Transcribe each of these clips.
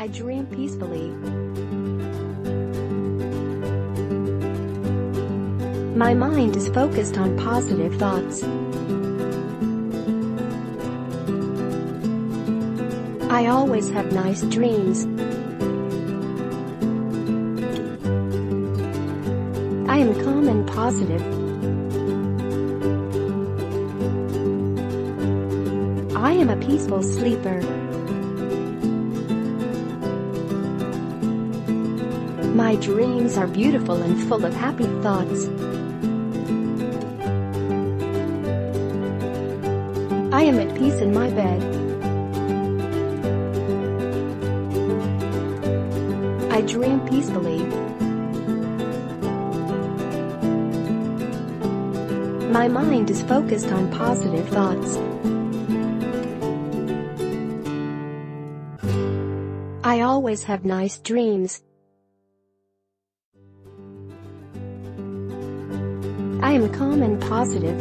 I dream peacefully. My mind is focused on positive thoughts. I always have nice dreams. I am calm and positive. I am a peaceful sleeper. My dreams are beautiful and full of happy thoughts. I am at peace in my bed. I dream peacefully. My mind is focused on positive thoughts. I always have nice dreams. I am calm and positive.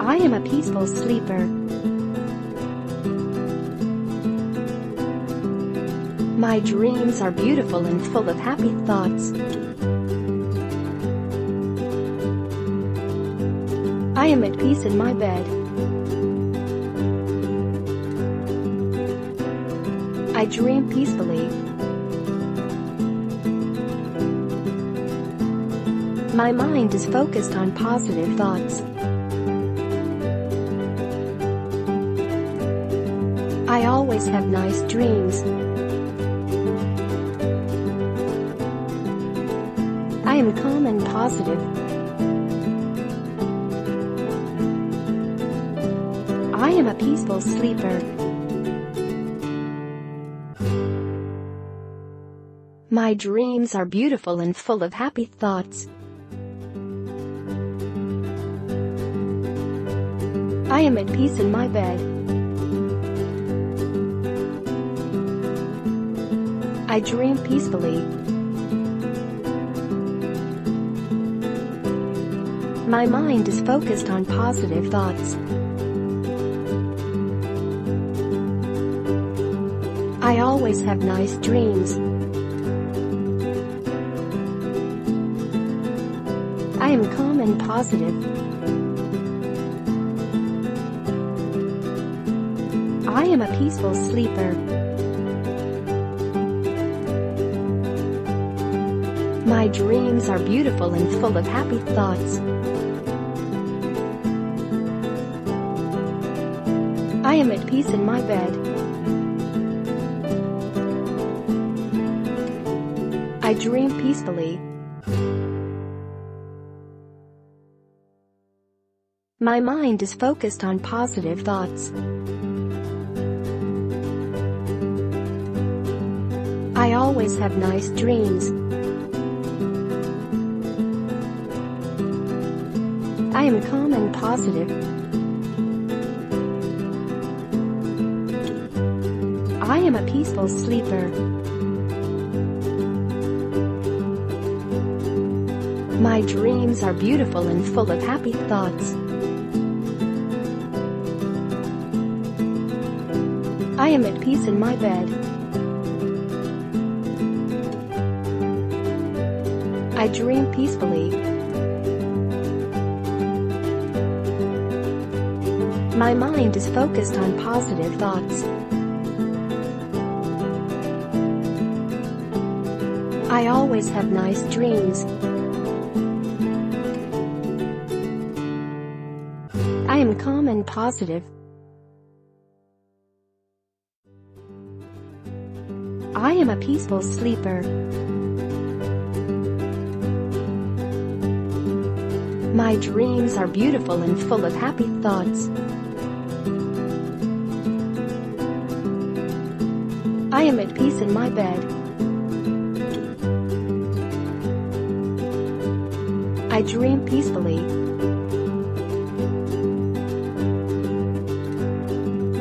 I am a peaceful sleeper. My dreams are beautiful and full of happy thoughts. I am at peace in my bed. I dream peacefully. My mind is focused on positive thoughts. I always have nice dreams. I am calm and positive. I am a peaceful sleeper. My dreams are beautiful and full of happy thoughts. I am at peace in my bed. I dream peacefully. My mind is focused on positive thoughts. I always have nice dreams. I am calm and positive. I am a peaceful sleeper. My dreams are beautiful and full of happy thoughts. I am at peace in my bed. I dream peacefully. My mind is focused on positive thoughts. I always have nice dreams. I am calm and positive. I am a peaceful sleeper. My dreams are beautiful and full of happy thoughts. I am at peace in my bed. I dream peacefully. My mind is focused on positive thoughts. I always have nice dreams. I am calm and positive. I am a peaceful sleeper. My dreams are beautiful and full of happy thoughts. I am at peace in my bed. I dream peacefully.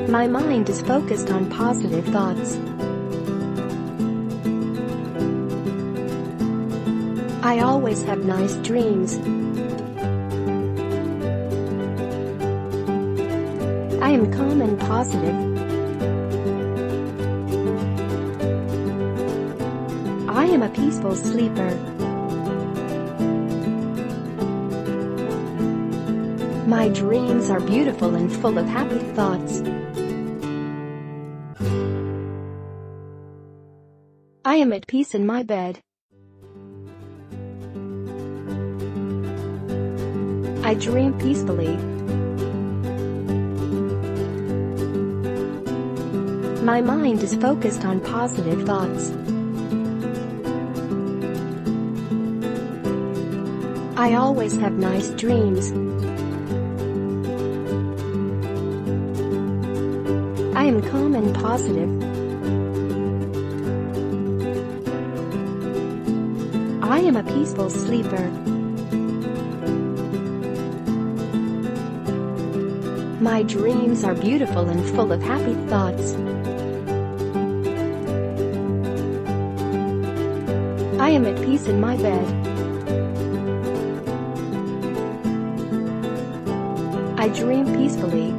My mind is focused on positive thoughts. I always have nice dreams. I am calm and positive. I am a peaceful sleeper. My dreams are beautiful and full of happy thoughts. I am at peace in my bed. I dream peacefully. My mind is focused on positive thoughts. I always have nice dreams. I am calm and positive. I am a peaceful sleeper. My dreams are beautiful and full of happy thoughts. I am at peace in my bed. I dream peacefully.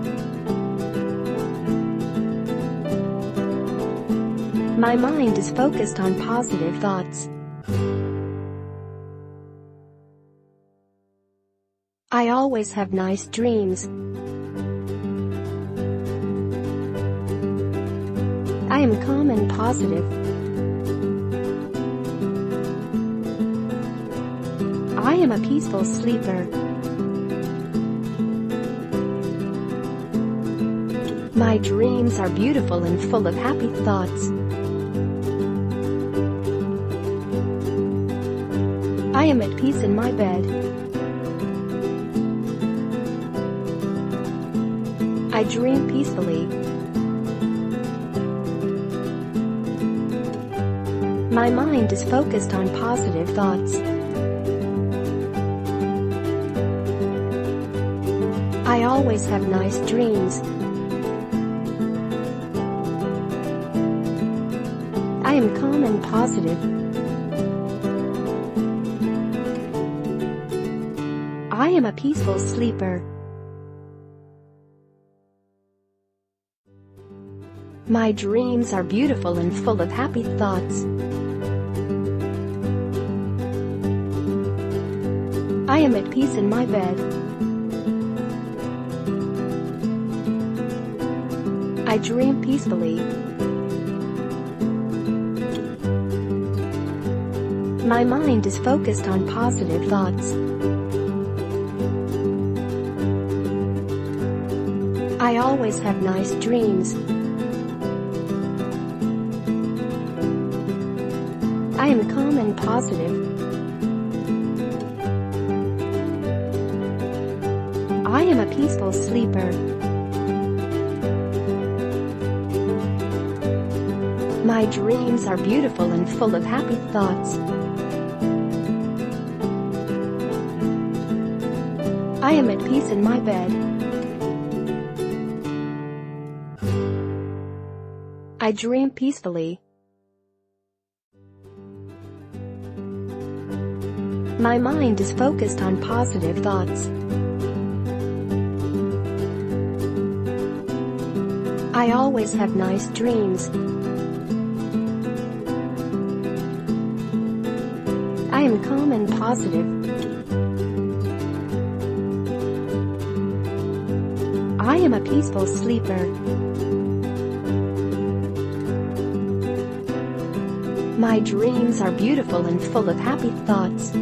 My mind is focused on positive thoughts. I always have nice dreams. I am calm and positive. I am a peaceful sleeper. My dreams are beautiful and full of happy thoughts. I am at peace in my bed. I dream peacefully. My mind is focused on positive thoughts. I always have nice dreams. I am calm and positive. I am a peaceful sleeper. My dreams are beautiful and full of happy thoughts. I am at peace in my bed. I dream peacefully. My mind is focused on positive thoughts. I always have nice dreams. I am calm and positive. I am a peaceful sleeper. My dreams are beautiful and full of happy thoughts. I am at peace in my bed. I dream peacefully. My mind is focused on positive thoughts. I always have nice dreams. I am calm and positive. I am a peaceful sleeper. My dreams are beautiful and full of happy thoughts.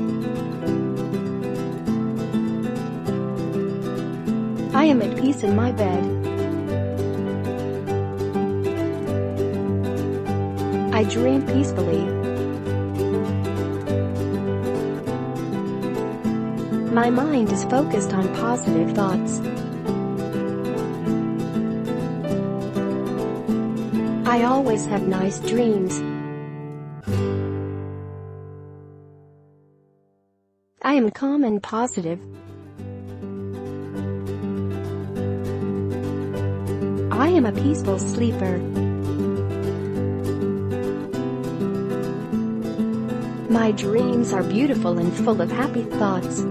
I am at peace in my bed. I dream peacefully. My mind is focused on positive thoughts. I always have nice dreams. I am calm and positive. I am a peaceful sleeper. My dreams are beautiful and full of happy thoughts.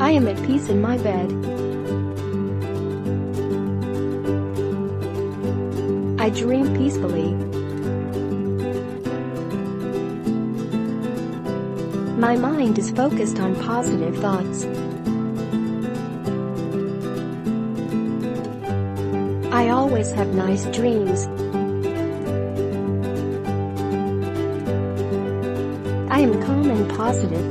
I I am at peace in my bed. I dream peacefully. My mind is focused on positive thoughts. I always have nice dreams. I am calm and positive.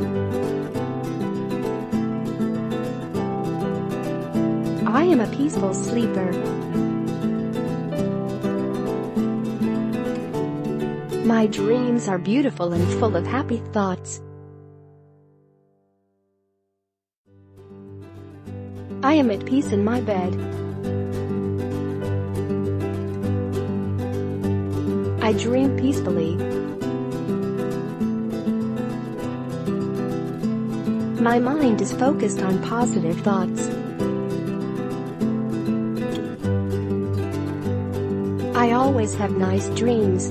I am a peaceful sleeper. My dreams are beautiful and full of happy thoughts. I am at peace in my bed. I dream peacefully. My mind is focused on positive thoughts. I always have nice dreams.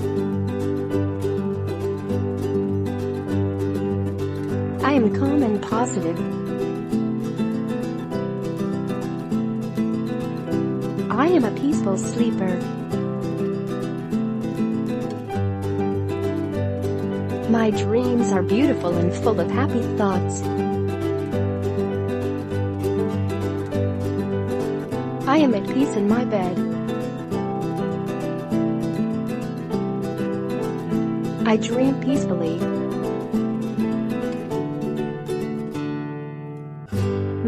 I am calm and positive. I am a peaceful sleeper. My dreams are beautiful and full of happy thoughts. I am at peace in my bed. I dream peacefully.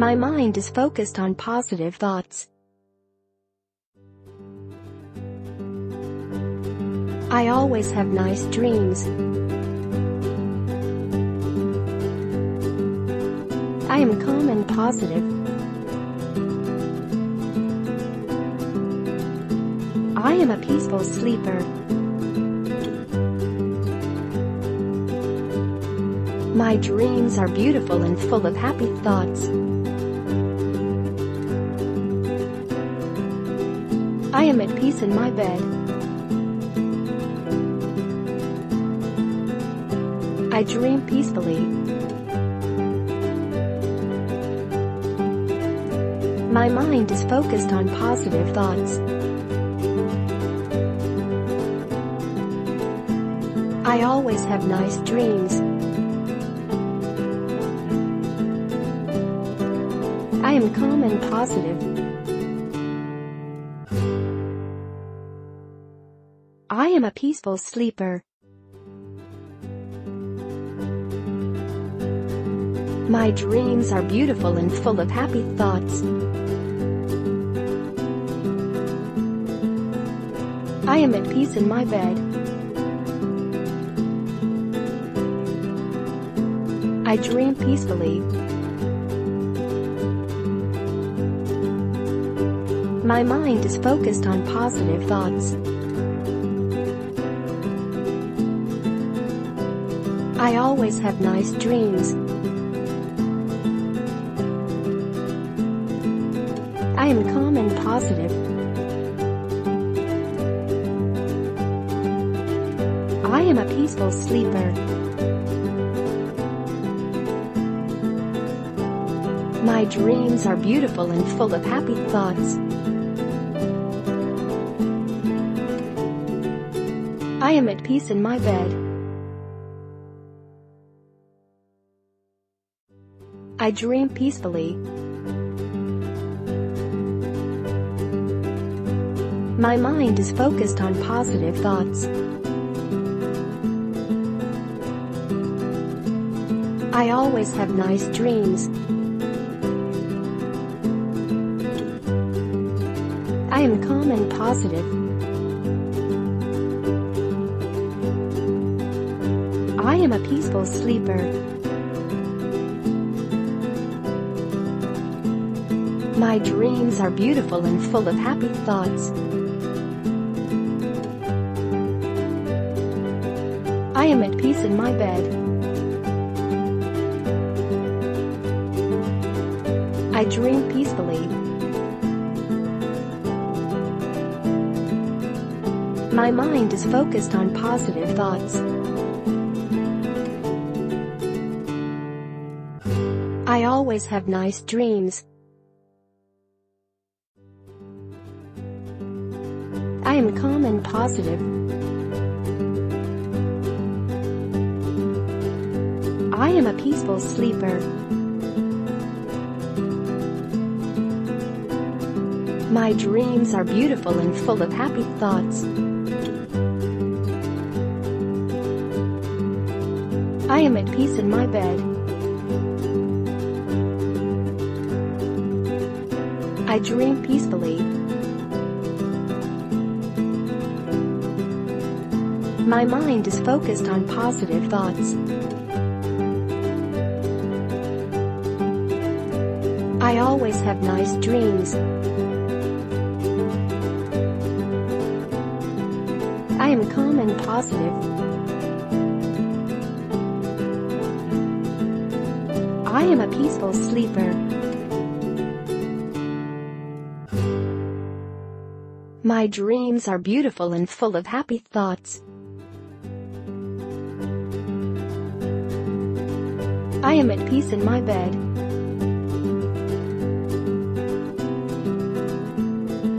My mind is focused on positive thoughts. I always have nice dreams. I am calm and positive. I am a peaceful sleeper. My dreams are beautiful and full of happy thoughts. I am at peace in my bed. I dream peacefully. My mind is focused on positive thoughts. I always have nice dreams. I am calm and positive. I am a peaceful sleeper. My dreams are beautiful and full of happy thoughts. I am at peace in my bed. I dream peacefully. My mind is focused on positive thoughts. I always have nice dreams. I am calm and positive. I am a peaceful sleeper. My dreams are beautiful and full of happy thoughts. I am at peace in my bed. I dream peacefully. My mind is focused on positive thoughts. I always have nice dreams. I am calm and positive. I am a peaceful sleeper. My dreams are beautiful and full of happy thoughts. I am at peace in my bed. I dream peacefully. My mind is focused on positive thoughts. I always have nice dreams. I am calm and positive. I am a peaceful sleeper. My dreams are beautiful and full of happy thoughts. I am at peace in my bed. I dream peacefully. My mind is focused on positive thoughts. I always have nice dreams. I am calm and positive. I am a peaceful sleeper. My dreams are beautiful and full of happy thoughts. I am at peace in my bed.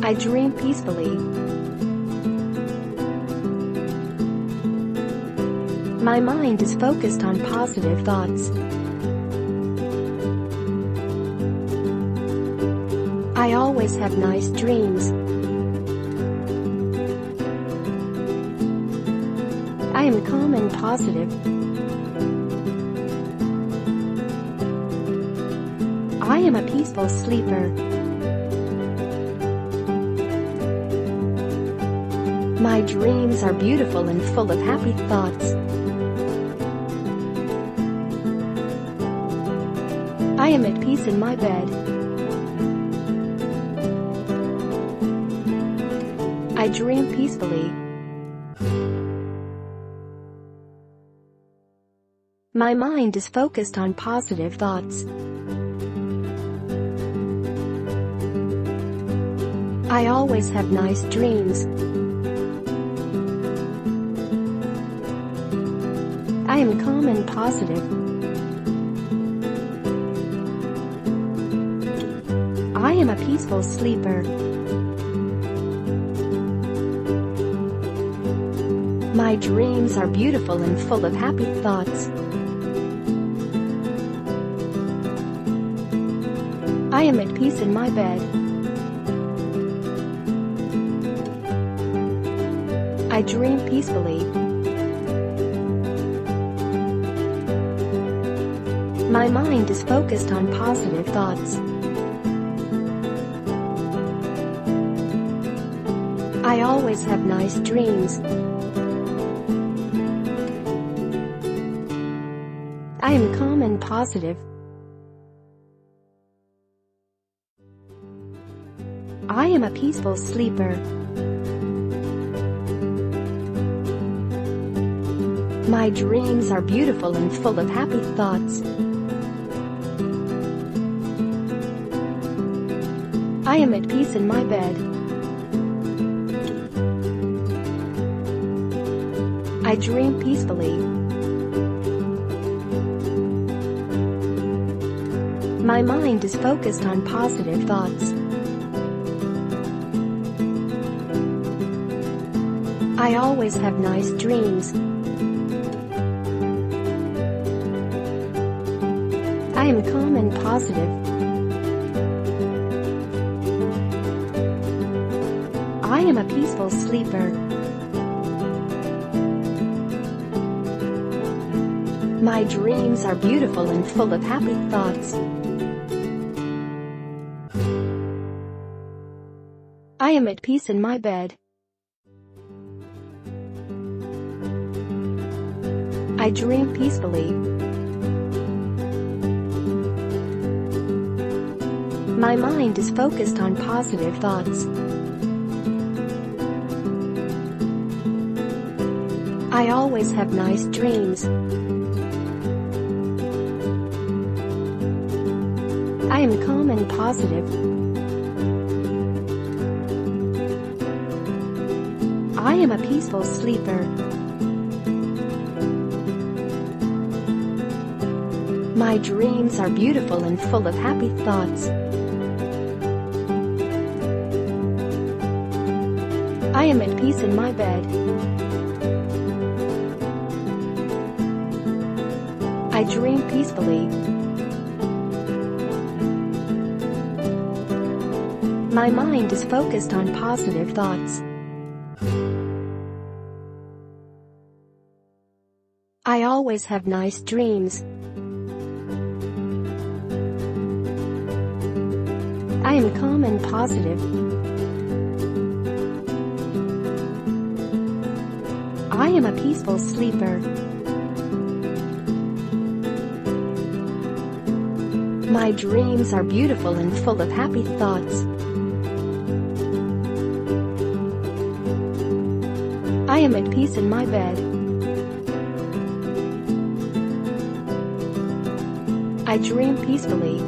I dream peacefully. My mind is focused on positive thoughts. I always have nice dreams. I am calm and positive. I am a peaceful sleeper. My dreams are beautiful and full of happy thoughts. I am at peace in my bed. I dream peacefully. My mind is focused on positive thoughts. I always have nice dreams. I am calm and positive. I am a peaceful sleeper. My dreams are beautiful and full of happy thoughts. I am at peace in my bed. I dream peacefully. My mind is focused on positive thoughts. I always have nice dreams. I am calm and positive. I am a peaceful sleeper. My dreams are beautiful and full of happy thoughts. I am at peace in my bed. I dream peacefully. My mind is focused on positive thoughts. I always have nice dreams. I am calm and positive. I am a peaceful sleeper. My dreams are beautiful and full of happy thoughts. I am at peace in my bed. I dream peacefully. My mind is focused on positive thoughts. I always have nice dreams. I am calm and positive. I am a peaceful sleeper. My dreams are beautiful and full of happy thoughts. I am at peace in my bed. I dream peacefully. My mind is focused on positive thoughts. I always have nice dreams. I am calm and positive. I am a peaceful sleeper. My dreams are beautiful and full of happy thoughts. I am at peace in my bed. I dream peacefully.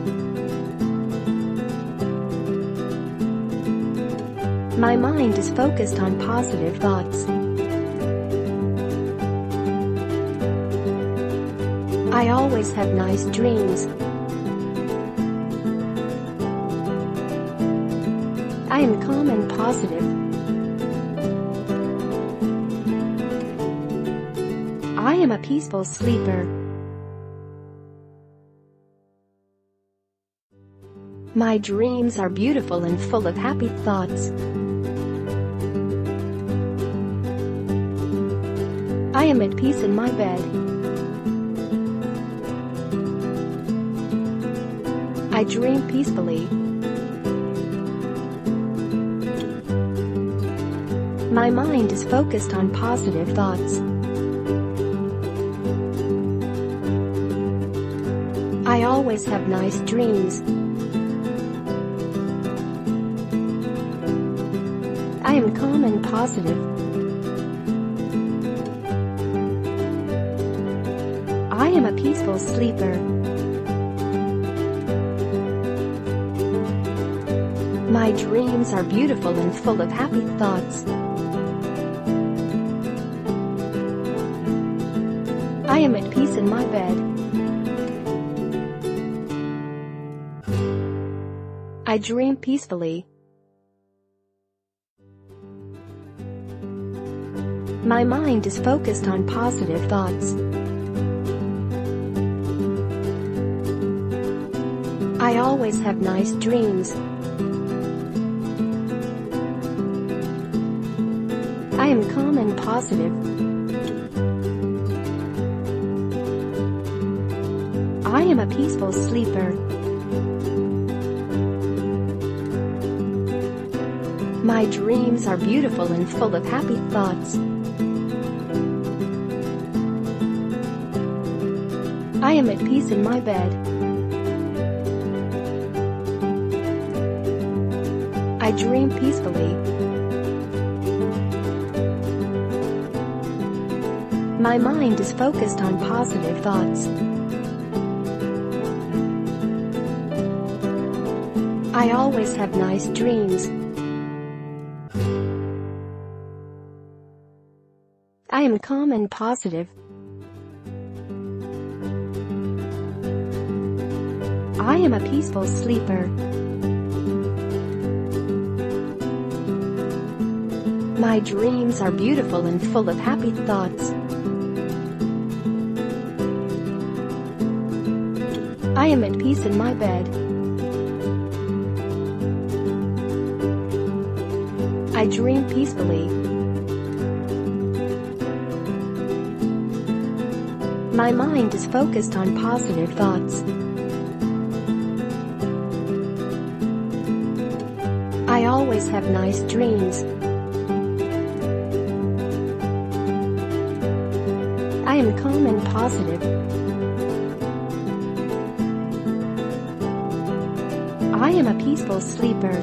My mind is focused on positive thoughts. I always have nice dreams. I am calm and positive. I am a peaceful sleeper. My dreams are beautiful and full of happy thoughts. I am at peace in my bed. I dream peacefully. My mind is focused on positive thoughts. I always have nice dreams. I am calm and positive. I am a peaceful sleeper. My dreams are beautiful and full of happy thoughts. I am at peace in my bed. I dream peacefully. My mind is focused on positive thoughts. I always have nice dreams. I am calm and positive. I am a peaceful sleeper. My dreams are beautiful and full of happy thoughts. I am at peace in my bed. I dream peacefully. My mind is focused on positive thoughts. I always have nice dreams. I am calm and positive. I am a peaceful sleeper. My dreams are beautiful and full of happy thoughts. I am at peace in my bed. I dream peacefully. My mind is focused on positive thoughts. I always have nice dreams. I am calm and positive. I am a peaceful sleeper.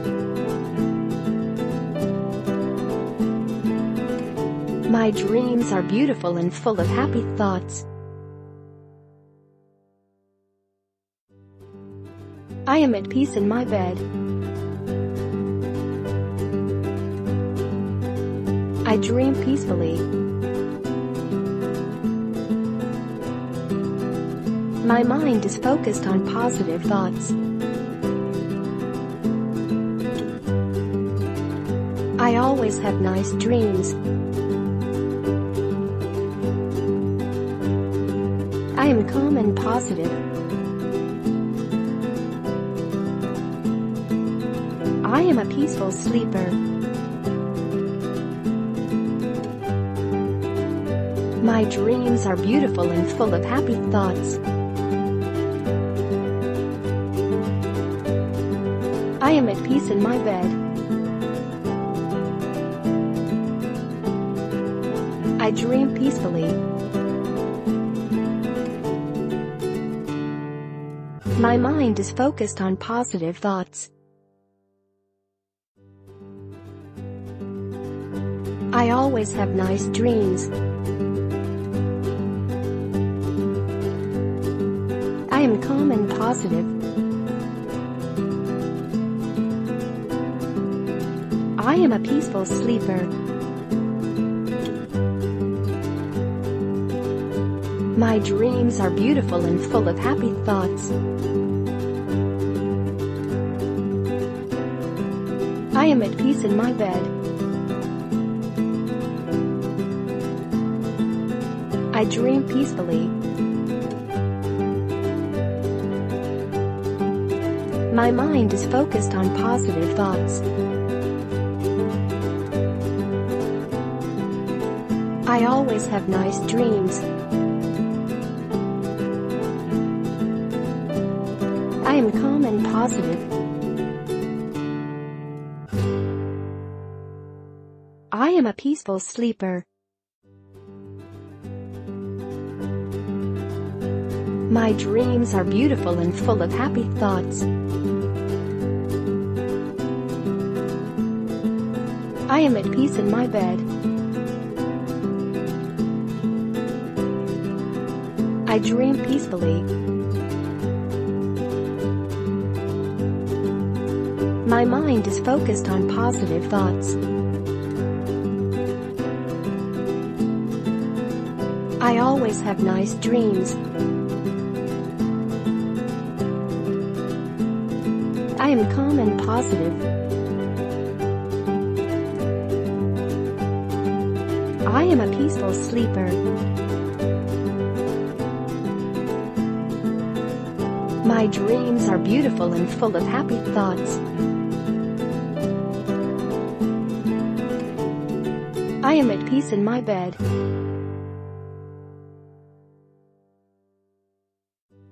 My dreams are beautiful and full of happy thoughts. I am at peace in my bed. I dream peacefully. My mind is focused on positive thoughts. I always have nice dreams. I am calm and positive. I am a peaceful sleeper. My dreams are beautiful and full of happy thoughts. I am at peace in my bed. I dream peacefully. My mind is focused on positive thoughts. I always have nice dreams. I am calm and positive. I am a peaceful sleeper. My dreams are beautiful and full of happy thoughts. I am at peace in my bed. I dream peacefully. My mind is focused on positive thoughts. I always have nice dreams. I am calm and positive. I am a peaceful sleeper. My dreams are beautiful and full of happy thoughts. I am at peace in my bed. I dream peacefully. My mind is focused on positive thoughts. I always have nice dreams. I am calm and positive. I am a peaceful sleeper. My dreams are beautiful and full of happy thoughts. I am at peace in my bed.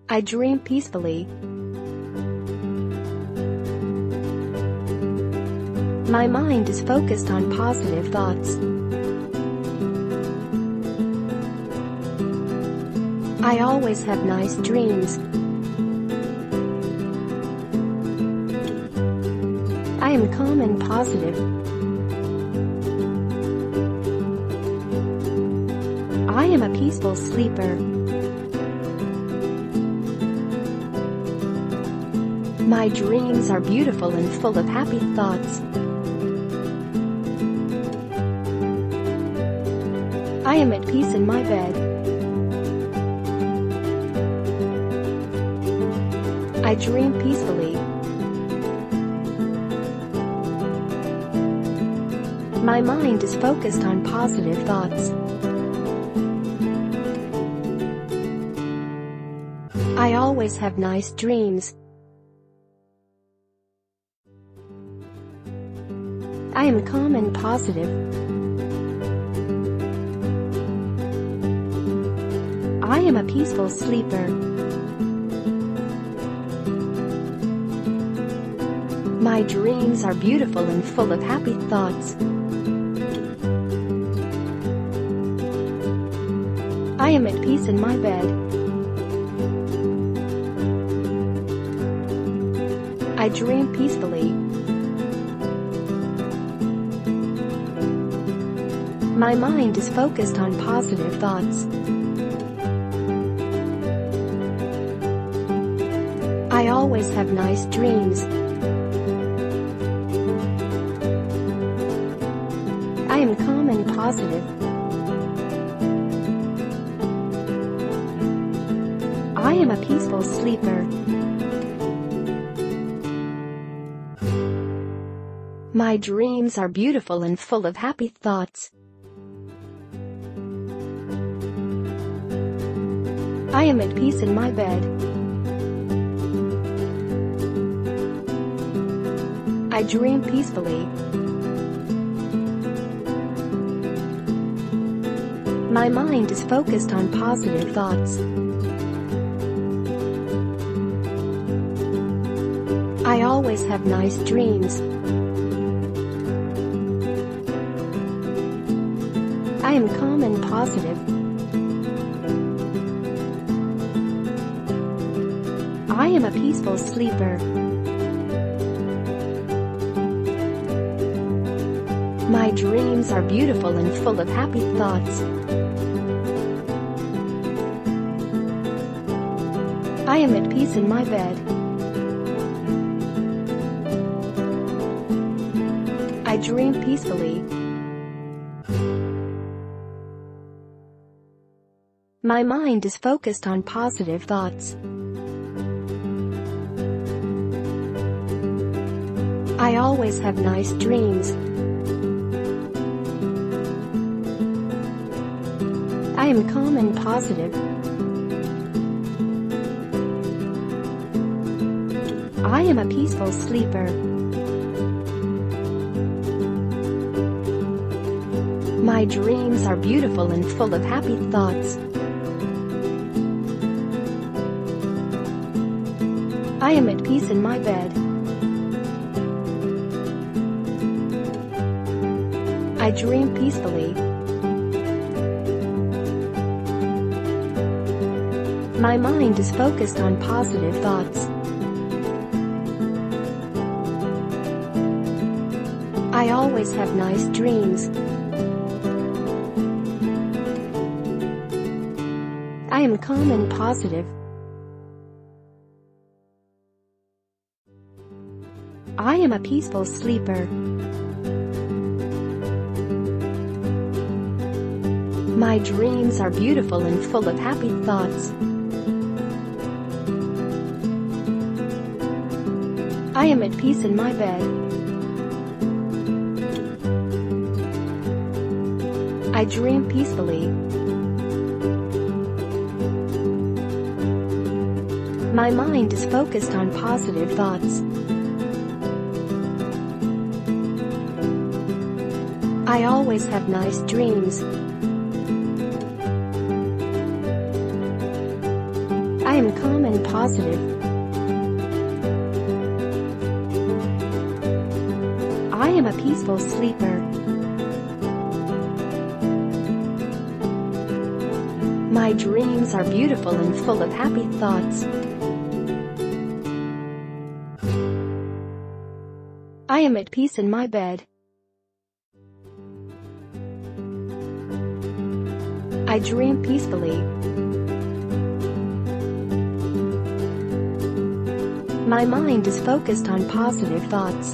I dream peacefully. My mind is focused on positive thoughts. I always have nice dreams. I am calm and positive. I am a peaceful sleeper. My dreams are beautiful and full of happy thoughts. I am at peace in my bed. I dream peacefully. My mind is focused on positive thoughts. I always have nice dreams. I am calm and positive. I am a peaceful sleeper. My dreams are beautiful and full of happy thoughts. I am at peace in my bed. I dream peacefully. My mind is focused on positive thoughts. I always have nice dreams. I am calm and positive. I I am a peaceful sleeper. My dreams are beautiful and full of happy thoughts. I am at peace in my bed. I dream peacefully. My mind is focused on positive thoughts. I always have nice dreams. I am calm and positive. I am a peaceful sleeper. My dreams are beautiful and full of happy thoughts. I am at peace in my bed. I dream peacefully. My mind is focused on positive thoughts. I always have nice dreams. I am calm and positive. I am a peaceful sleeper. My dreams are beautiful and full of happy thoughts. I am at peace in my bed. I dream peacefully. My mind is focused on positive thoughts. I always have nice dreams. I am calm and positive. I am a peaceful sleeper. My dreams are beautiful and full of happy thoughts. I am at peace in my bed. I dream peacefully. My mind is focused on positive thoughts. I always have nice dreams. I am calm and positive. I am a peaceful sleeper. My dreams are beautiful and full of happy thoughts. I am at peace in my bed. I dream peacefully. My mind is focused on positive thoughts.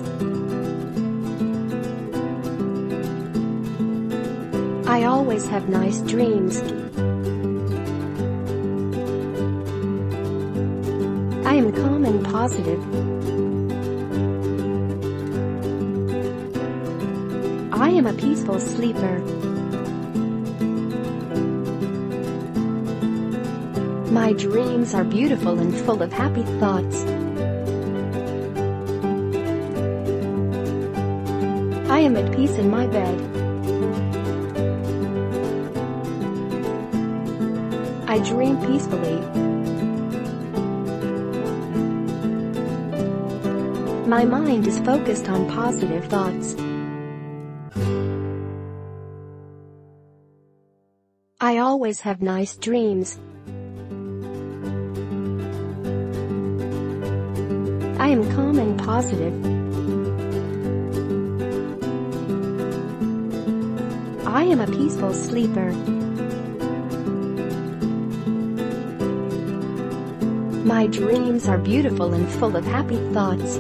I always have nice dreams. I am calm and positive. I am a peaceful sleeper. My dreams are beautiful and full of happy thoughts. I am at peace in my bed. I dream peacefully. My mind is focused on positive thoughts. I always have nice dreams. I am calm and positive. I am a peaceful sleeper. My dreams are beautiful and full of happy thoughts.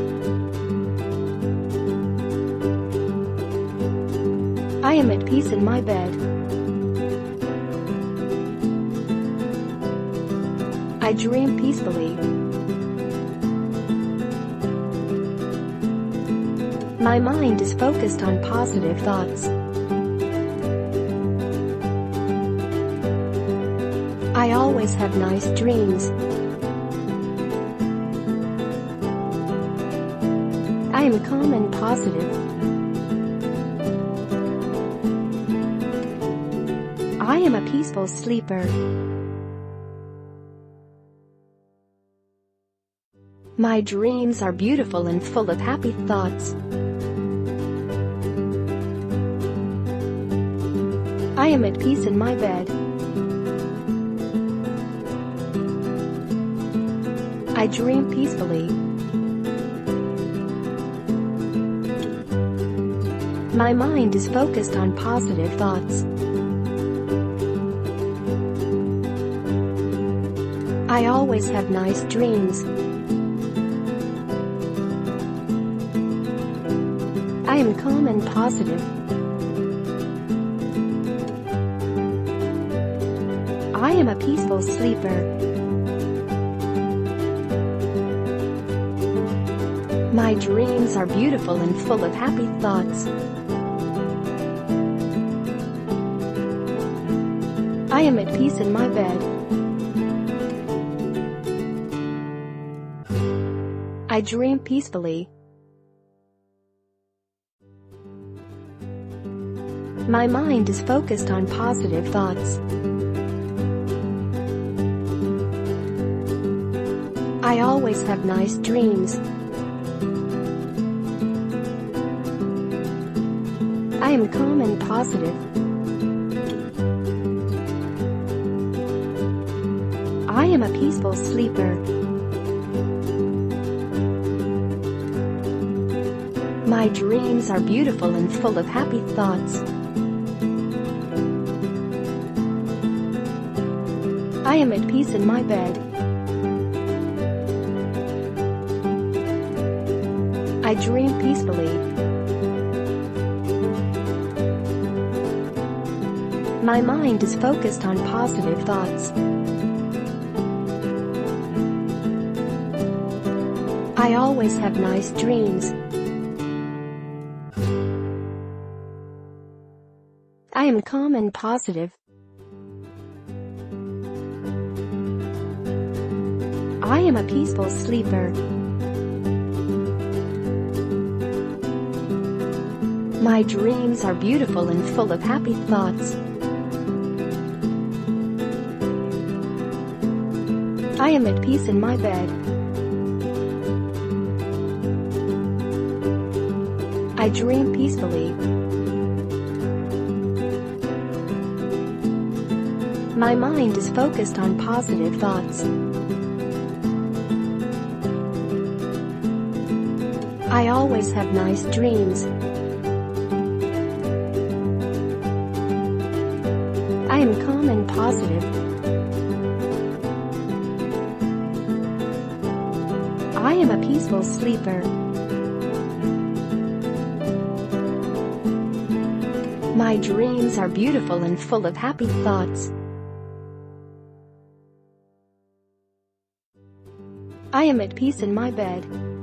I am at peace in my bed. I dream peacefully. My mind is focused on positive thoughts. I always have nice dreams. I am calm and positive. I am a peaceful sleeper. My dreams are beautiful and full of happy thoughts. I am at peace in my bed. I dream peacefully. My mind is focused on positive thoughts. I always have nice dreams. I am calm and positive. I am a peaceful sleeper. My dreams are beautiful and full of happy thoughts. I am at peace in my bed. I dream peacefully. My mind is focused on positive thoughts. I always have nice dreams. I am calm and positive. I am a peaceful sleeper. My dreams are beautiful and full of happy thoughts. I am at peace in my bed. I dream peacefully. My mind is focused on positive thoughts. I always have nice dreams. I am calm and positive. I am a peaceful sleeper. My dreams are beautiful and full of happy thoughts. I am at peace in my bed. I dream peacefully. My mind is focused on positive thoughts. I always have nice dreams. I am calm and positive. I am a peaceful sleeper. My dreams are beautiful and full of happy thoughts. I am at peace in my bed.